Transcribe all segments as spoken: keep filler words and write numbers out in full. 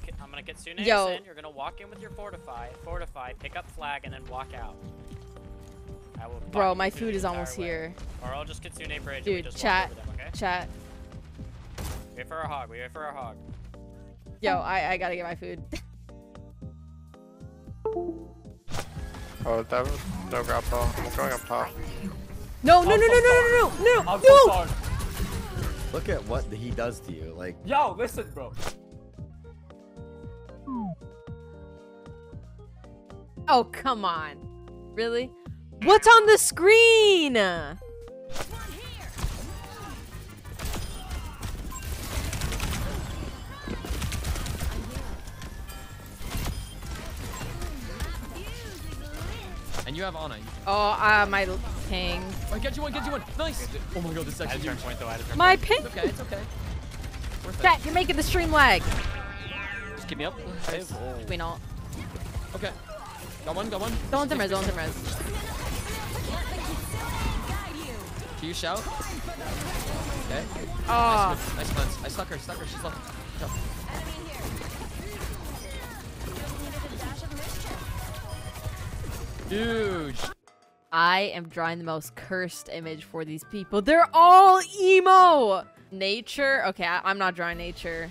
gonna I'm gonna get Tsune's in. You're gonna walk in with your fortify, fortify, pick up flag, and then walk out. I will Bro, my food is almost way. here. Or I'll just get Tsune bridge. Dude, and we just chat, walk over them, okay? chat. Wait for our hog. Wait for our hog. Yo, I I gotta get my food. Oh, that was no grab ball. I'm going up top. No, no, no, no, no, no, no, no, no! Look at what he does to you, like. Yo, listen, bro. Oh, come on. Really? What's on the screen? And you have Ana. Oh, uh, my ping. Oh, get you one, get you one. Nice. Oh my god, this section is point though. I had a turn my ping. It's okay, it's okay. Chat, you're making the stream lag. Just keep me up. Nice. Nice. We not. Okay. Got one, got one. Don't want them res, don't want them res. Can you shout? Okay. Oh. Nice, nice cleanse. I stuck her, stuck her. She's left. No. Dude. I am drawing the most cursed image for these people. They're all emo. Nature? Okay, I I'm not drawing nature.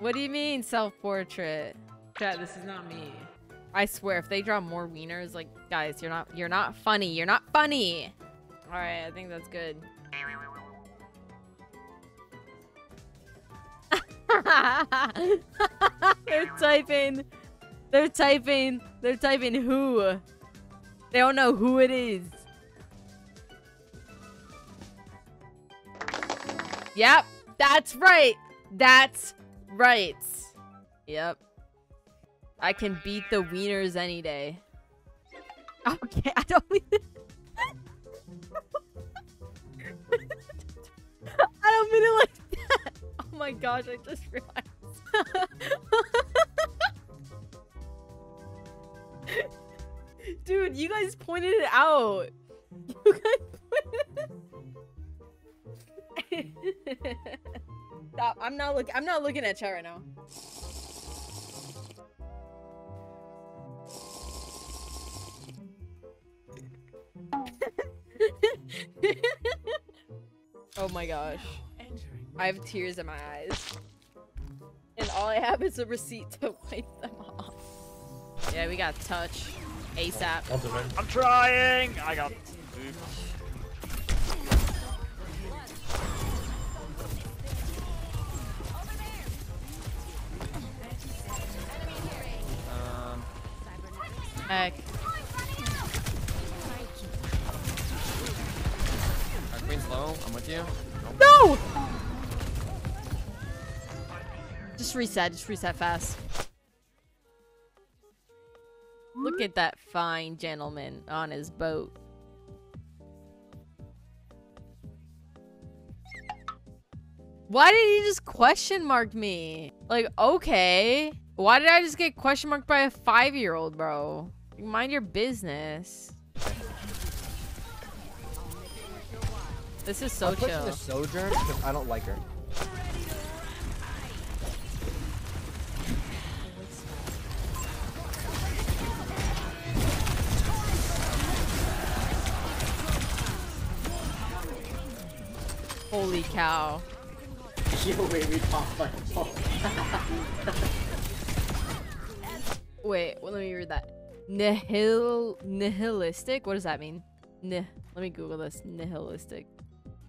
What do you mean self-portrait? Chat, this is not me. I swear, if they draw more wieners, like, guys, you're not, you're not funny. You're not funny. All right, I think that's good. They're typing. They're typing. They're typing who. They don't know who it is. Yep, that's right. That's right. Yep. I can beat the wieners any day. Okay, I don't mean it. I don't mean it like that. Oh my gosh, I just realized. Dude, you guys pointed it out. You guys pointed it out. Stop. I'm not look I'm not looking at chat right now. Oh my gosh. I have tears in my eyes. And all I have is a receipt to wipe them off. Yeah, we got touch. ASAP. I'm trying! I got Um Heck. Our queen's low, I'm with you. No! Just reset, just reset fast. Look at that fine gentleman on his boat. Why did he just question mark me? Like, okay. Why did I just get question marked by a five-year-old, bro? Mind your business. This is so I'm chill. I'm pushing the Sojourn because I don't like her. Holy cow. You made me pop my phone. Wait, well, let me read that. Nihil nihilistic? What does that mean? Nih let me Google this. Nihilistic.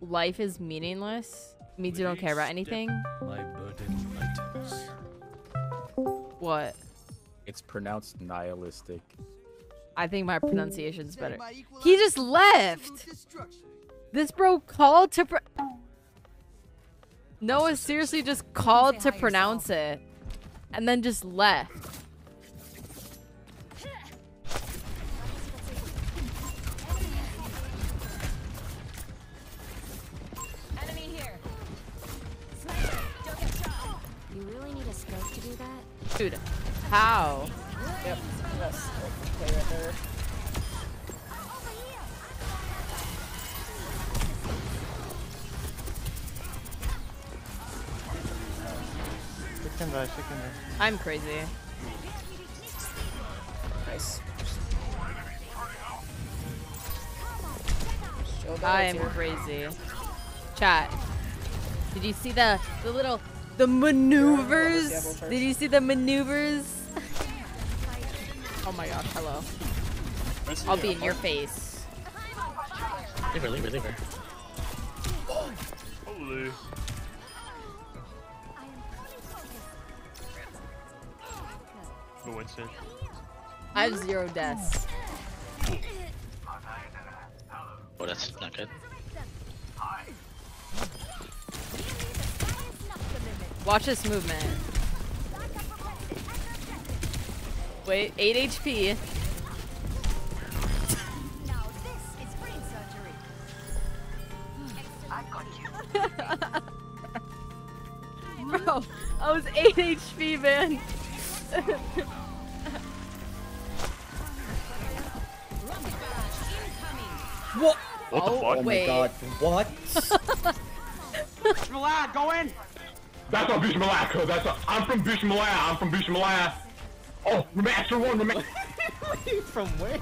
Life is meaningless. It means you don't care about anything. My burden lightens. What? It's pronounced nihilistic. I think my pronunciation is better. He just left! This bro called to pro- Noah seriously just called to pronounce it and then just left. Enemy here. Don't get shot. You really need a scope to do that? Dude, how? Yep. Yes. Okay, right there. can die, she can die. I'm crazy. Nice. I am crazy. Chat. Did you see the the little the maneuvers? Did you see the maneuvers? Oh my gosh, hello. I'll be in your face. Leave her, leave her, leave her. Holy. I have zero deaths. Oh, that's not good. Watch this movement. Wait, eight H P. Now this is brain surgery. I got you. Bro, I was eight H P, man. What? What the oh, fuck? Oh my god, what? Bish Malaya, go in! That's not Bish Malaya, cuz that's a- I'm from Bish Malaya, I'm from Bish Malaya. Oh, Remaster one, Remaster- From where?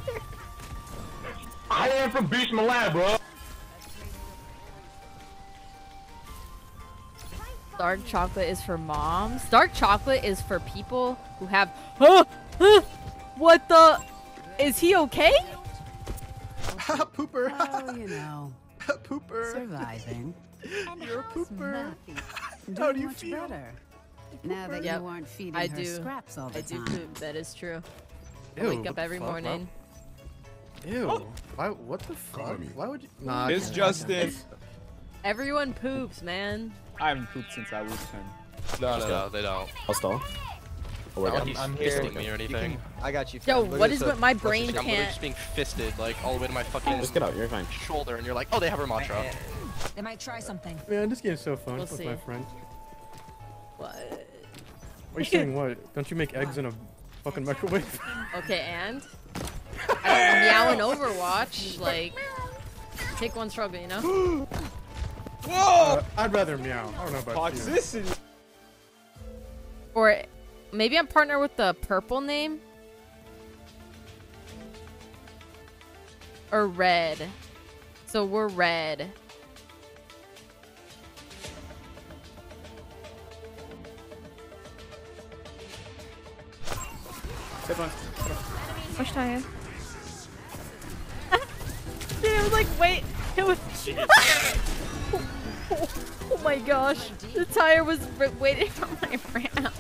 I am from Bish Malaya, bro! Dark chocolate is for moms? Dark chocolate is for people who have- huh? Huh? What the- Is he okay? Ha, pooper. Oh, you know. Pooper. Surviving. You're a pooper. How do you feel? Better. Now that yep. you aren't feeding I her do. scraps all the I time. I do poop, that is true. Ew, I wake up every fuck, morning. Wow. Ew. Oh. Why, what the fuck? Why would you? Nah, it's Justin. Everyone poops, man. I haven't pooped since I was ten. No, no, no, they don't. I'll stall. Oh, no, I'm, I'm fisting me or anything. Can, I got you. Yo, what is with my brain can't? I'm literally just being fisted, like all the way to my fucking just get out. You're fine. Shoulder, and you're like, oh, they have her mantra. They might try something. Man, this game's so fun we'll with see. my friend. What? What are you saying? What? Don't you make eggs in a fucking microwave? Okay, and I don't meow in Overwatch. Like, take one struggle, you know. Whoa! Uh, I'd rather meow. I don't know about toxicity. You. Or. Maybe I'm partnered with the purple name? Or red. So we're red. Push tire. Dude, it was like, wait. It was. Oh, oh, oh my gosh. The tire was waiting for my round.